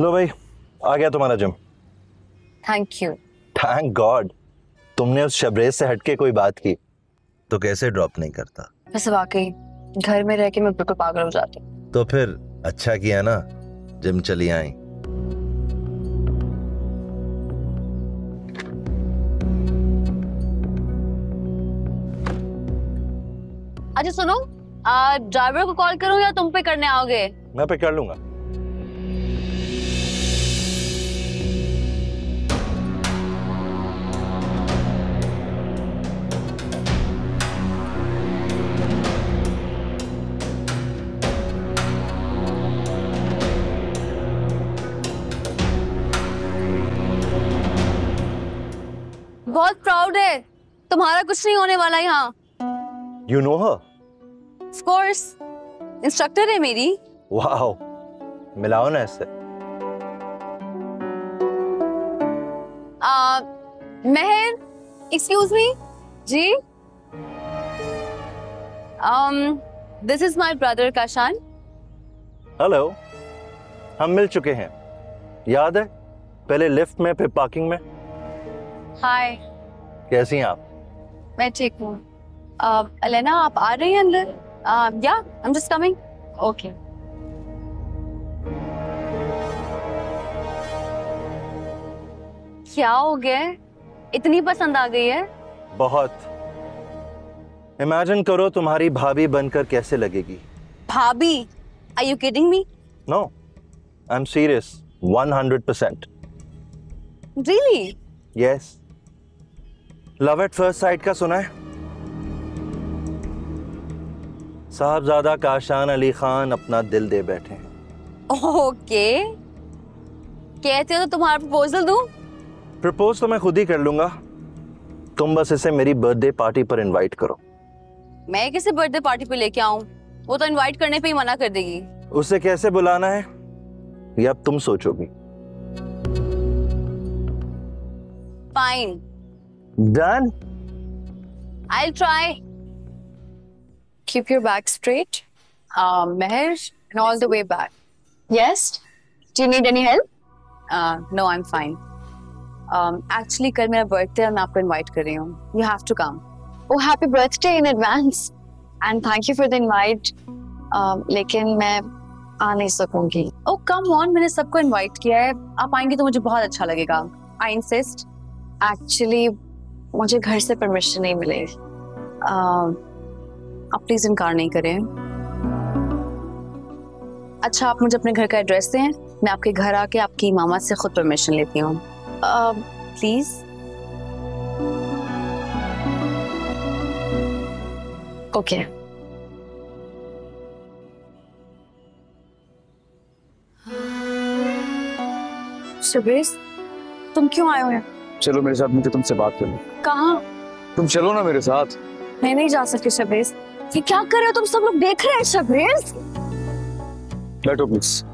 लो भाई, आ गया तुम्हारा gym. Thank you. Thank God तुमने उस शबरेश से हटके कोई बात की, तो कैसे ड्रॉप नहीं करता। वैसे वाकई घर में रह के मैं बिल्कुल पागल हो जाती। तो फिर अच्छा किया ना जिम चली आई। अच्छा सुनो, ड्राइवर को कॉल करूं या तुम पे करने आओगे? मैं पे कर लूंगा। बहुत प्राउड है, तुम्हारा कुछ नहीं होने वाला यहाँ। You know her? Of course, instructor है मेरी। Wow, मिलाओ ना इससे। महर, excuse me, ji. This is my brother Kashan. Hello, हम मिल चुके हैं, याद है? पहले लिफ्ट में फिर पार्किंग में। Hi। कैसी हैं आप? मैं ठीक हूँ। एलेना आप आ रही हैं अंदर? या I am just coming. Okay. क्या हो गया, इतनी पसंद आ गई है? बहुत। इमेजिन करो तुम्हारी भाभी बनकर कैसे लगेगी। भाभी? Are you kidding me? No, I am serious 100%। Really? Yes. Love at first sight का सुना है? साहबजादा काशान अली खान अपना दिल दे बैठे हैं। ओके, कहते हो तो तुम्हारा प्रपोजल दूं? प्रपोज तो मैं खुद ही कर लूंगा, तुम बस इसे मेरी बर्थडे पार्टी पर इनवाइट करो। मैं किसे बर्थडे पार्टी पे लेके आऊं? वो तो इनवाइट करने पे ही मना कर देगी। उसे कैसे बुलाना है ये अब तुम सोचोगी। Fine, done, I will try. Keep your back straight, Meher, and all the way back. Yes. Do you need any help? No, I'm fine. Actually, कल मेरा birthday है, मैं आपको invite कर रही हूँ. You have to come. Oh, happy birthday in advance, and thank you for the invite. लेकिन मैं आ नहीं सकूँगी. Oh, come on, मैंने सबको invite किया है. आप आएंगे तो मुझे बहुत अच्छा लगेगा. I insist. Actually, मुझे घर से permission नहीं मिली. आप प्लीज इनकार नहीं करें। अच्छा, आप मुझे अपने घर का एड्रेस दें, मैं आपके घर आके आपकी मामा से खुद परमिशन लेती हूँ। प्लीज। ओके। शबरेश, तुम क्यों आए हो यार? चलो मेरे साथ, मुझे तुमसे बात करनी। कहाँ? तुम चलो ना मेरे साथ। मैं नहीं जा सकती शबरेश। ये क्या कर रहे हो तुम? सब लोग देख रहे हैं शबरेश।